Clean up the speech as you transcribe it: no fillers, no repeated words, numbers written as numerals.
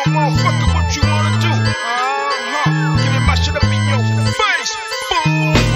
Motherfucker, what you wanna do? Give me my shit up in your face. Boom.